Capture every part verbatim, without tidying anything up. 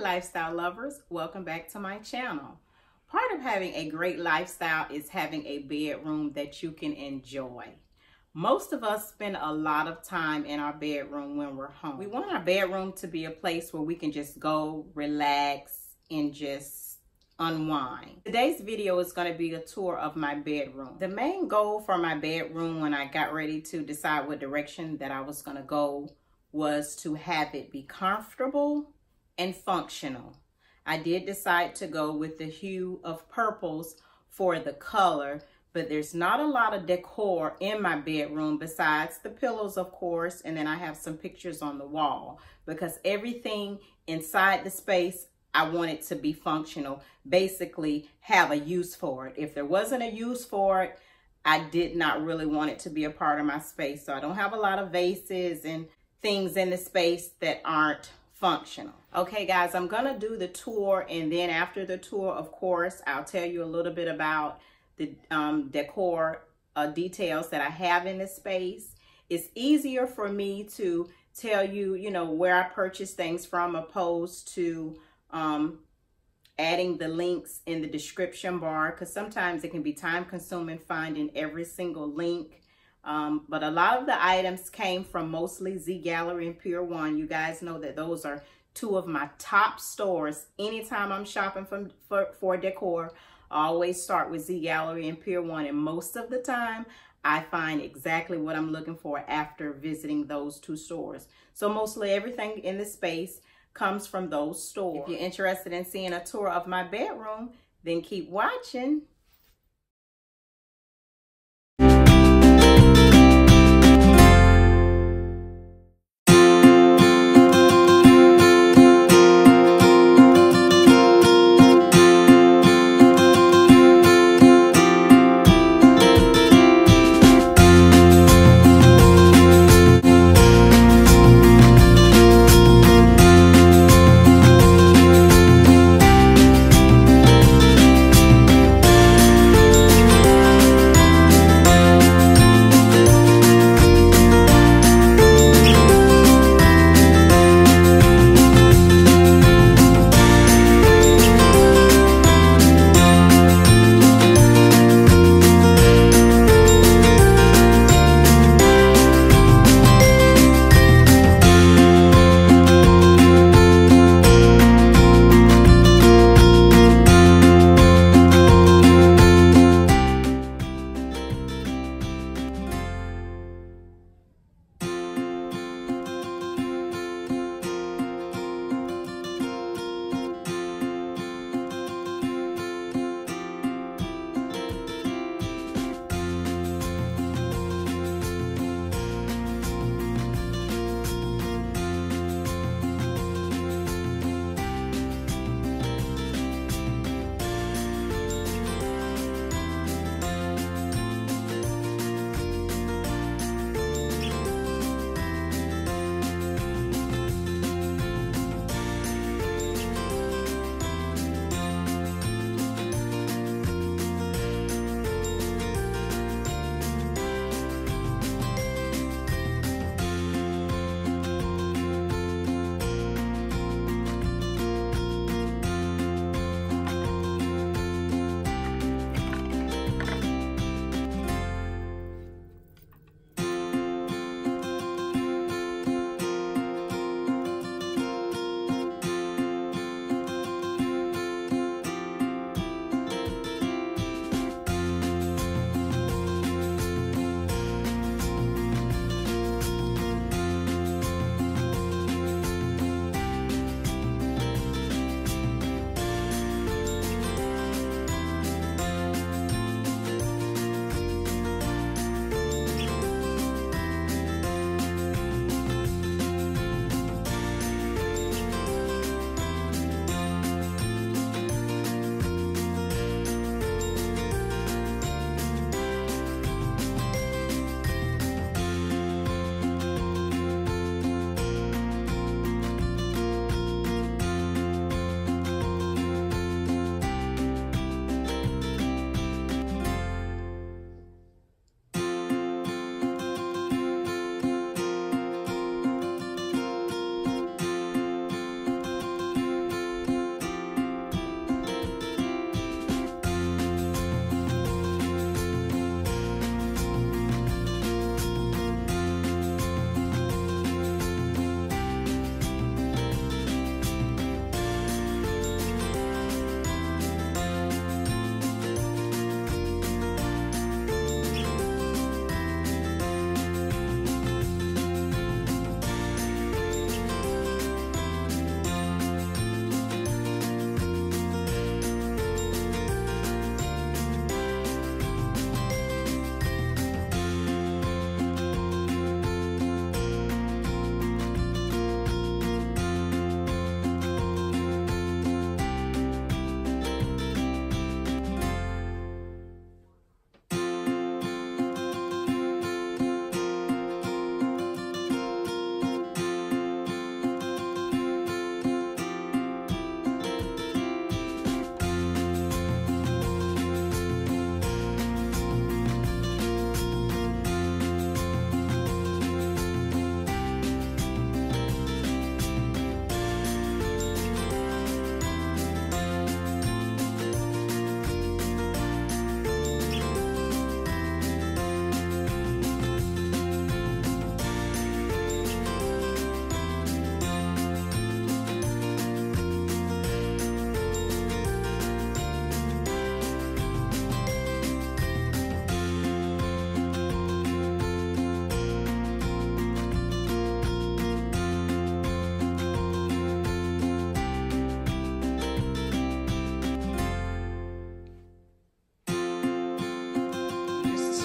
lifestyle lovers, welcome back to my channel. Part of having a great lifestyle is having a bedroom that you can enjoy. Most of us spend a lot of time in our bedroom when we're home. We want our bedroom to be a place where we can just go, relax, and just unwind. Today's video is going to be a tour of my bedroom. The main goal for my bedroom when I got ready to decide what direction that I was going to go was to have it be comfortable and functional. I did decide to go with the hue of purples for the color, but there's not a lot of decor in my bedroom besides the pillows, of course, and then I have some pictures on the wall because everything inside the space, I want it to be functional, basically have a use for it. If there wasn't a use for it, I did not really want it to be a part of my space, so I don't have a lot of vases and things in the space that aren't functional. Okay guys, I'm gonna do the tour, and then after the tour, of course, I'll tell you a little bit about the um, decor uh, details that I have in the space. It's easier for me to tell you, you know, where I purchase things from opposed to um, adding the links in the description bar, because sometimes it can be time consuming finding every single link. Um, but a lot of the items came from mostly Z Gallerie and Pier one. You guys know that those are two of my top stores. Anytime I'm shopping from, for, for decor, I always start with Z Gallerie and Pier one. And most of the time, I find exactly what I'm looking for after visiting those two stores. So mostly everything in the space comes from those stores. If you're interested in seeing a tour of my bedroom, then keep watching.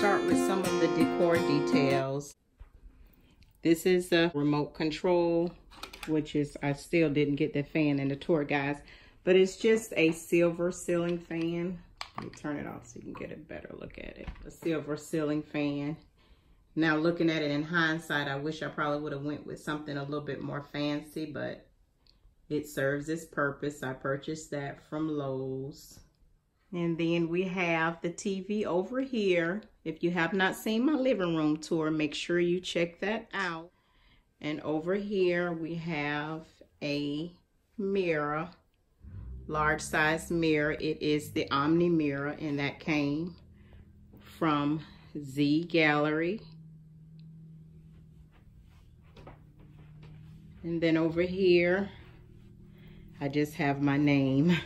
start with some of the decor details. This is a remote control, which is, I still didn't get the fan in the tour, guys, but it's just a silver ceiling fan. Let me turn it off so you can get a better look at it. A silver ceiling fan. Now looking at it in hindsight, I wish I probably would have went with something a little bit more fancy, but it serves its purpose. I purchased that from Lowe's. And then we have the T V over here. If you have not seen my living room tour, make sure you check that out. And over here we have a mirror, large size mirror. It is the Omni Mirror, and that came from Z Gallerie. And then over here, I just have my name.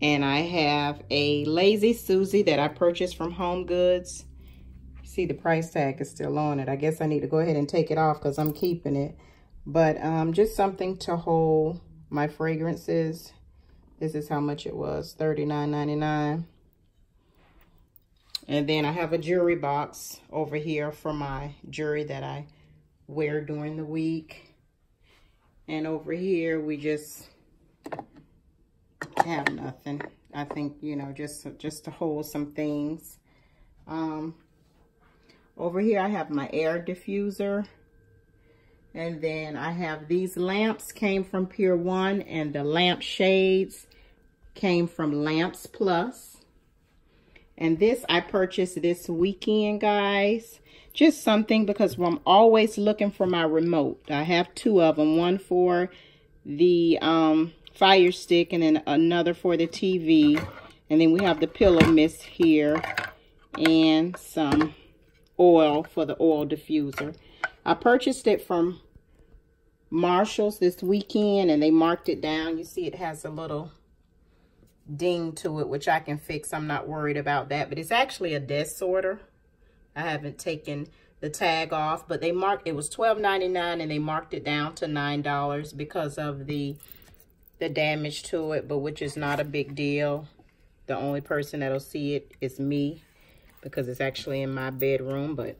And I have a Lazy Susie that I purchased from Home Goods. See, the price tag is still on it. I guess I need to go ahead and take it off because I'm keeping it. But um, just something to hold my fragrances. This is how much it was, thirty-nine ninety-nine. And then I have a jewelry box over here for my jewelry that I wear during the week. And over here, we just have nothing. I think, you know, just just to hold some things. Um, over here I have my air diffuser, and then I have these lamps came from Pier one, and the lamp shades came from Lamps Plus. And this I purchased this weekend, guys. Just something because I'm always looking for my remote. I have two of them, one for the um Fire Stick and then another for the T V. And then we have the pillow mist here and some oil for the oil diffuser. I purchased it from Marshall's this weekend, and they marked it down. You see it has a little ding to it, which I can fix. I'm not worried about that, but it's actually a desk sorter. I haven't taken the tag off, but they marked it was twelve ninety-nine, and they marked it down to nine dollars because of the the damage to it, but which is not a big deal. The only person that'll see it is me because it's actually in my bedroom. But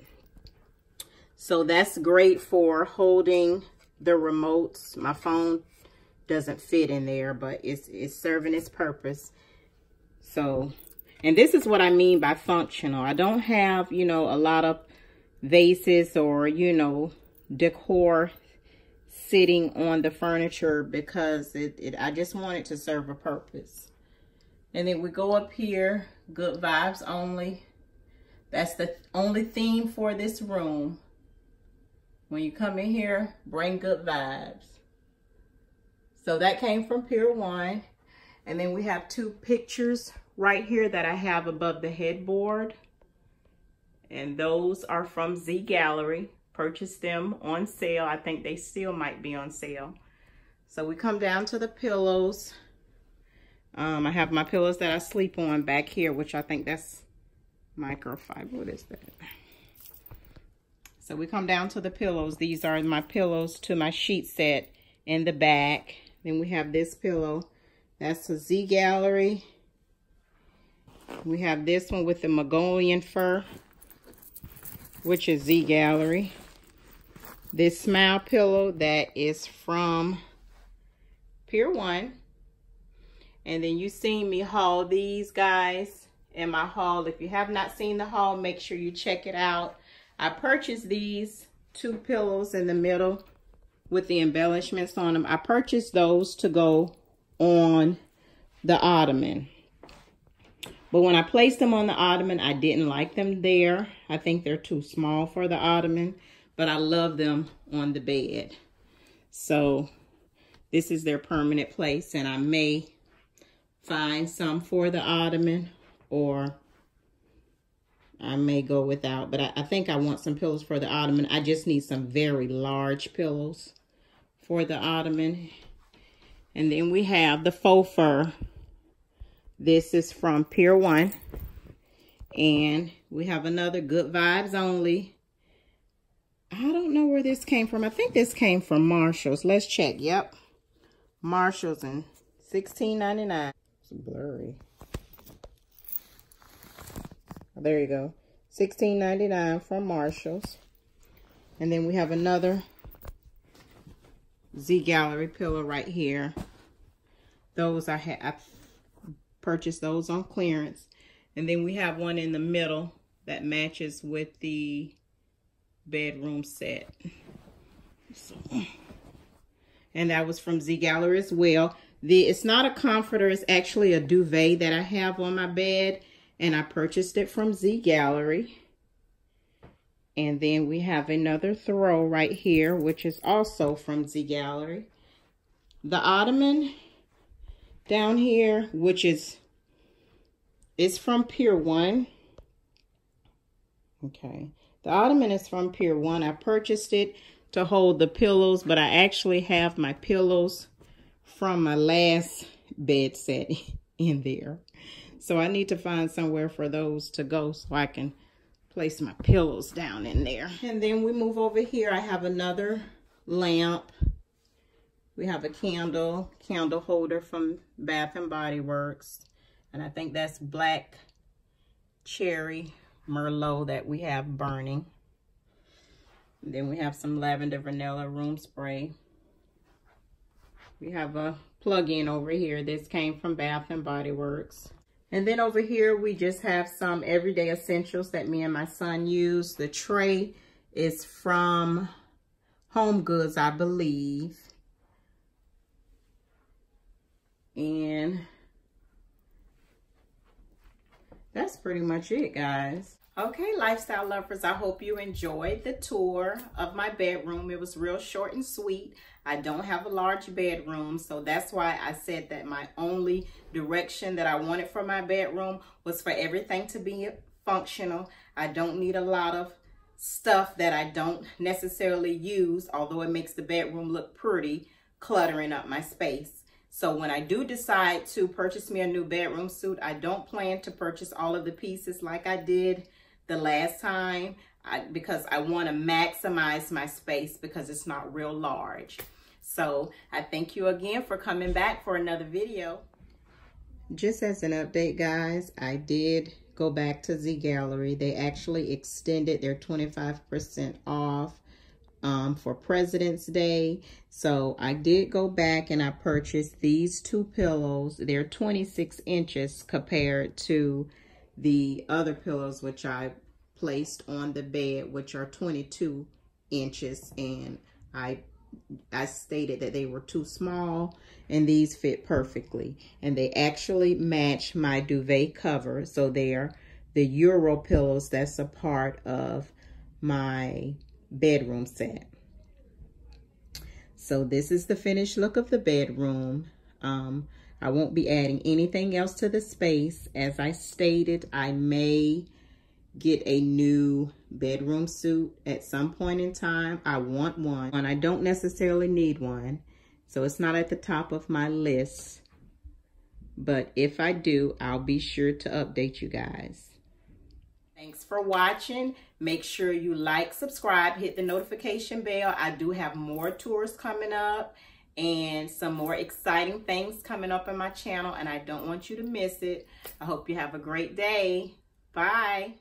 so that's great for holding the remotes. My phone doesn't fit in there, but it's it's serving its purpose. So, and this is what I mean by functional. I don't have, you know, a lot of vases or, you know, decor sitting on the furniture because it, it I just want it to serve a purpose. And then we go up here, good vibes only. That's the only theme for this room. When you come in here, bring good vibes. So that came from Pier one. And then we have two pictures right here that I have above the headboard, and those are from Z Gallerie. Purchased them on sale. I think they still might be on sale. So we come down to the pillows. Um, I have my pillows that I sleep on back here, which I think that's microfiber. What is that? So we come down to the pillows. These are my pillows to my sheet set in the back. Then we have this pillow. That's a Z Gallerie. We have this one with the Mongolian fur, which is Z Gallerie. This smile pillow, that is from Pier one. And then you seen me haul these, guys, in my haul. If you have not seen the haul, make sure you check it out. I purchased these two pillows in the middle with the embellishments on them. I purchased those to go on the ottoman. But when I placed them on the ottoman, I didn't like them there. I think they're too small for the ottoman, but I love them on the bed. So this is their permanent place, and I may find some for the ottoman, or I may go without. But I, I think I want some pillows for the ottoman. I just need some very large pillows for the ottoman. And then we have the faux fur. This is from Pier one, and we have another good vibes only. I don't know where this came from. I think this came from Marshall's. Let's check. Yep, Marshall's, and sixteen ninety-nine. It's blurry. There you go. sixteen ninety-nine from Marshall's. And then we have another Z Gallerie pillow right here. Those I had, I purchased those on clearance. And then we have one in the middle that matches with the bedroom set. So, and that was from Z Gallerie as well. The it's not a comforter, it's actually a duvet that I have on my bed, and I purchased it from Z Gallerie. And then we have another throw right here, which is also from Z Gallerie. The ottoman down here, which is it's from Pier one. Okay. The ottoman is from Pier one. I purchased it to hold the pillows, but I actually have my pillows from my last bed set in there. So I need to find somewhere for those to go so I can place my pillows down in there. And then we move over here. I have another lamp. We have a candle, candle holder from Bath and Body Works. And I think that's black cherry Merlot that we have burning. And then we have some lavender vanilla room spray. We have a plug-in over here. This came from Bath and Body Works. And then over here, we just have some everyday essentials that me and my son use. The tray is from Home Goods, I believe. And that's pretty much it, guys. Okay, lifestyle lovers, I hope you enjoyed the tour of my bedroom. It was real short and sweet. I don't have a large bedroom, so that's why I said that my only direction that I wanted for my bedroom was for everything to be functional. I don't need a lot of stuff that I don't necessarily use, although it makes the bedroom look pretty, cluttering up my space. So when I do decide to purchase me a new bedroom suit, I don't plan to purchase all of the pieces like I did the last time, I, because I want to maximize my space because it's not real large. So I thank you again for coming back for another video. Just as an update, guys, I did go back to Z Gallerie. They actually extended their twenty-five percent off um, for President's Day. So I did go back and I purchased these two pillows. They're twenty-six inches compared to the other pillows, which I placed on the bed, which are twenty-two inches, and I I stated that they were too small, and these fit perfectly, and they actually match my duvet cover. So they are the Euro pillows that's a part of my bedroom set. So this is the finished look of the bedroom. um I won't be adding anything else to the space. As I stated, I may get a new bedroom suit at some point in time. I want one, and I don't necessarily need one, so it's not at the top of my list. But if I do, I'll be sure to update you guys. Thanks for watching. Make sure you like, subscribe, hit the notification bell. I do have more tours coming up and some more exciting things coming up in my channel, and I don't want you to miss it. I hope you have a great day. Bye.